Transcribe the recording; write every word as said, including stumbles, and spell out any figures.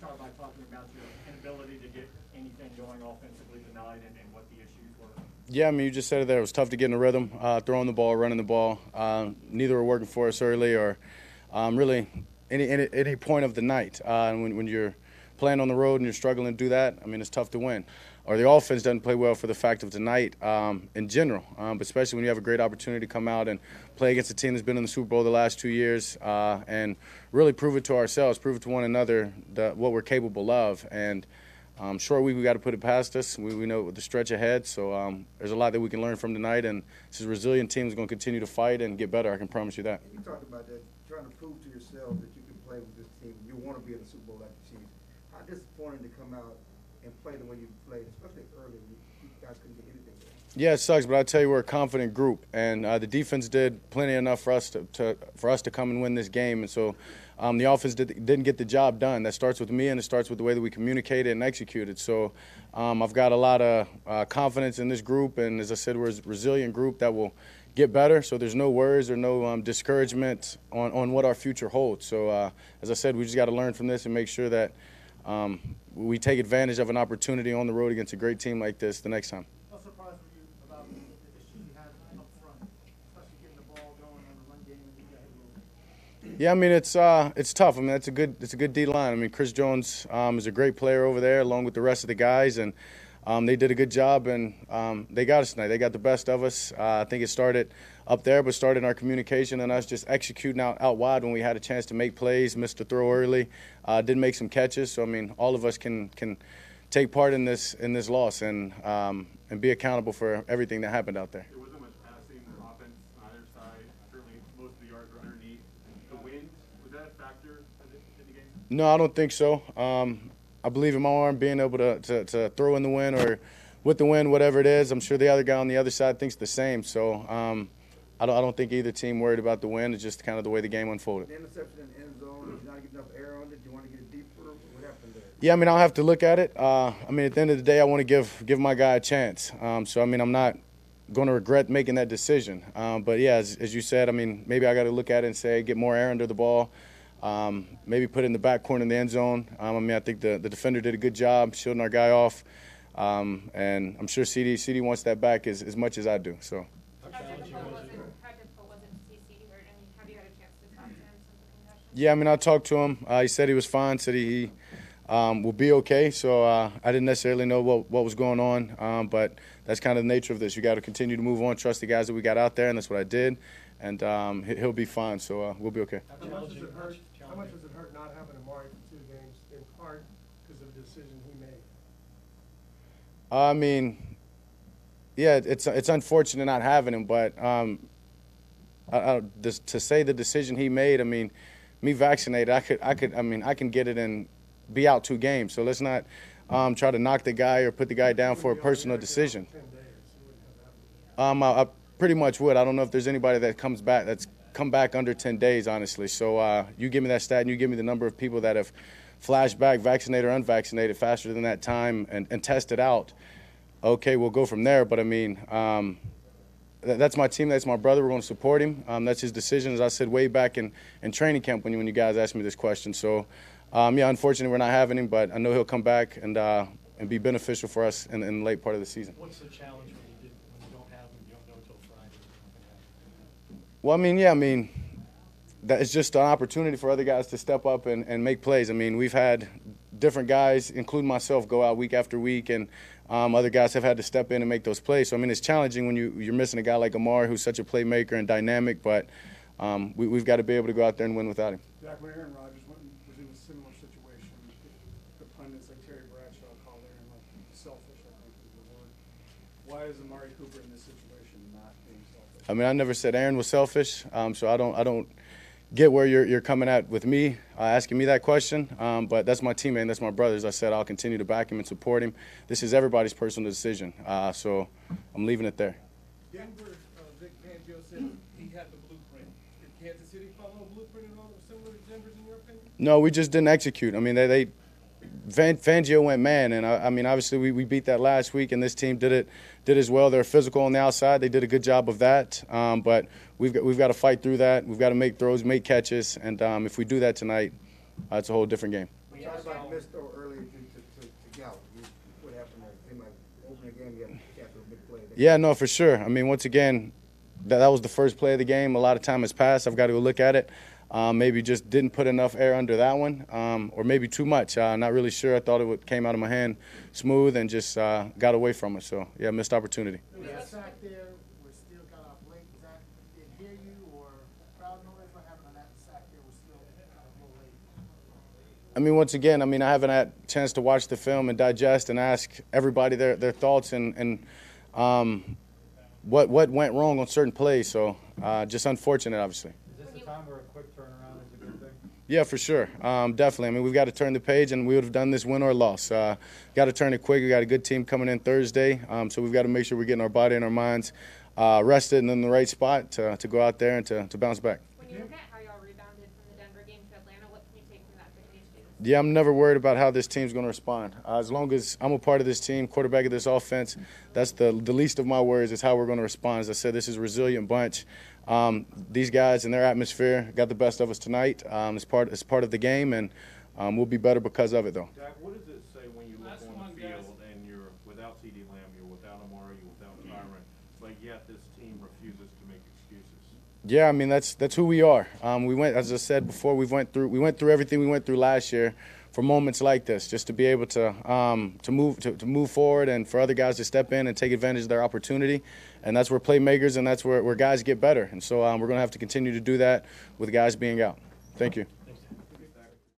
start by talking about your inability to get anything going offensively tonight and, and what the issues were. Yeah, I mean, you just said it there. It was tough to get in a rhythm, uh, throwing the ball, running the ball. Um, neither were working for us early or um, really any, any any point of the night. Uh, and when, when you're playing on the road and you're struggling to do that, I mean, it's tough to win. Or the offense doesn't play well for the fact of tonight um, in general, um, but especially when you have a great opportunity to come out and play against a team that's been in the Super Bowl the last two years uh, and really prove it to ourselves, prove it to one another that what we're capable of. And um, short week, we got to put it past us. We, we know the stretch ahead, so um, there's a lot that we can learn from tonight. And this is a resilient team that's going to continue to fight and get better. I can promise you that. You talked about that, trying to prove to yourself that you can play with this team. You want to be in the Super Bowl like the Chiefs. How disappointing to come out and play the way you played, especially early. You guys couldn't get anything there. Yeah, it sucks, but I tell you, we're a confident group, and uh, the defense did plenty enough for us to, to for us to come and win this game. And so, um, the offense did, didn't get the job done. That starts with me, and it starts with the way that we communicated and executed. So, um, I've got a lot of uh, confidence in this group, and as I said, we're a resilient group that will get better. So there's no worries or no um, discouragement on on what our future holds. So, uh, as I said, we just got to learn from this and make sure that. Um, we take advantage of an opportunity on the road against a great team like this the next time. What surprised you about the issue you had up front, especially getting the ball going on the run game and the yeah, I mean, it's uh, it's tough. I mean, that's a good it's a good D line. I mean, Chris Jones um, is a great player over there, along with the rest of the guys, and um, they did a good job, and um, they got us tonight. They got the best of us. Uh, I think it started up there, but started in our communication and us just executing out, out wide when we had a chance to make plays, missed a throw early, uh, did make some catches. So, I mean, all of us can can take part in this in this loss and um, and be accountable for everything that happened out there. There wasn't much passing or offense on either side. Certainly most of the yards were underneath. The wind, was that a factor in the game? No, I don't think so. Um, I believe in my arm being able to, to, to throw in the wind or with the wind, whatever it is. I'm sure the other guy on the other side thinks the same. So, um, I don't, I don't think either team worried about the win. It's just kind of the way the game unfolded. The interception in the end zone, not getting enough air on it. Do you want to get deeper? What happened there? Yeah, I mean, I'll have to look at it. Uh, I mean, at the end of the day, I want to give give my guy a chance. Um, so, I mean, I'm not going to regret making that decision. Um, but, yeah, as, as you said, I mean, maybe I got to look at it and say get more air under the ball, um, maybe put it in the back corner in the end zone. Um, I mean, I think the, the defender did a good job shielding our guy off. Um, and I'm sure CeeDee wants that back as, as much as I do. So. Yeah, I mean, I talked to him. Uh, he said he was fine, said he um, will be okay. So uh, I didn't necessarily know what, what was going on, um, but that's kind of the nature of this. You got to continue to move on, trust the guys that we got out there, and that's what I did. And um, he'll be fine, so uh, we'll be okay. How much does it hurt, how much does it hurt not having Amari for two games, in part because of the decision he made? I mean, yeah, it's, it's unfortunate not having him, but um, I, I, this, to say the decision he made, I mean, me vaccinated, I could, I could, I mean, I can get it and be out two games. So let's not um, try to knock the guy or put the guy down for a personal decision. Um, I, I pretty much would. I don't know if there's anybody that comes back that's come back under ten days, honestly. So uh, you give me that stat, and you give me the number of people that have flashed back, vaccinated or unvaccinated, faster than that time, and, and tested out. Okay, we'll go from there. But I mean. Um, That's my team. That's my brother. We're going to support him. Um, that's his decision, as I said way back in, in training camp when you, when you guys asked me this question. So, um, yeah, unfortunately, we're not having him, but I know he'll come back and uh, and be beneficial for us in, in the late part of the season. What's the challenge when you, did, when you don't have him? You don't know until Friday. Well, I mean, yeah, I mean, that it's just an opportunity for other guys to step up and, and make plays. I mean, we've had different guys, including myself, go out week after week, and um, other guys have had to step in and make those plays. So, I mean, it's challenging when you, you're missing a guy like Amari, who's such a playmaker and dynamic, but um, we, we've got to be able to go out there and win without him. Back when Aaron Rodgers went, was in a similar situation, the pundits like Terry Bradshaw called Aaron like selfish, I think is the word. Why is Amari Cooper in this situation not being selfish? I mean, I never said Aaron was selfish, um, so I don't, I don't get where you're, you're coming at with me, uh, asking me that question. Um, but that's my teammate, and that's my brother. As I said, I'll continue to back him and support him. This is everybody's personal decision, uh, so I'm leaving it there. Denver, uh, Vic Fangio said he had the blueprint. Did Kansas City follow a blueprint at all similar to Denver's, in your opinion? No, we just didn't execute. I mean, they, they Van, Fangio went man, and I, I mean, obviously we, we beat that last week, and this team did it did as well. They're physical on the outside; they did a good job of that. Um, but we've got, we've got to fight through that. We've got to make throws, make catches, and um, if we do that tonight, uh, it's a whole different game. We talked about Misto earlier to, to, to, to Gallup. What happened there? They might open a game, you have to capture a big play. Yeah, no, for sure. I mean, once again, that, that was the first play of the game. A lot of time has passed. I've got to go look at it. Um, maybe just didn't put enough air under that one, um, or maybe too much. Uh, not really sure. I thought it would, came out of my hand smooth and just uh, got away from it. So, yeah, missed opportunity. Yeah. I mean, once again, I mean, I haven't had a chance to watch the film and digest and ask everybody their, their thoughts and, and um, what what went wrong on certain plays. So uh, just unfortunate, obviously. Is this a time where a quick turnaround is a good thing? Yeah, for sure. Um, definitely. I mean, we've got to turn the page, and we would have done this win or loss. Uh, got to turn it quick. We got a good team coming in Thursday, um, so we've got to make sure we're getting our body and our minds uh, rested and in the right spot to, to go out there and to, to bounce back. When you look at how y'all rebounded from the Denver game to Atlanta, what can you take from that? Yeah, I'm never worried about how this team's going to respond. Uh, as long as I'm a part of this team, quarterback of this offense, that's the, the least of my worries is how we're going to respond. As I said, this is a resilient bunch. Um, these guys and their atmosphere got the best of us tonight. Um, it's, part, it's part of the game, and um, we'll be better because of it, though. Dak, what does it say when you look on the field and you're without CeeDee Lamb, you're without Amari, you're without Byron, but yet this team refuses to make excuses? Yeah, I mean, that's that's who we are. Um, we went, as I said before, we went through we went through everything we went through last year for moments like this, just to be able to um, to move to, to move forward and for other guys to step in and take advantage of their opportunity. And that's where playmakers and that's where, where guys get better. And so um, we're going to have to continue to do that with guys being out. Thank you.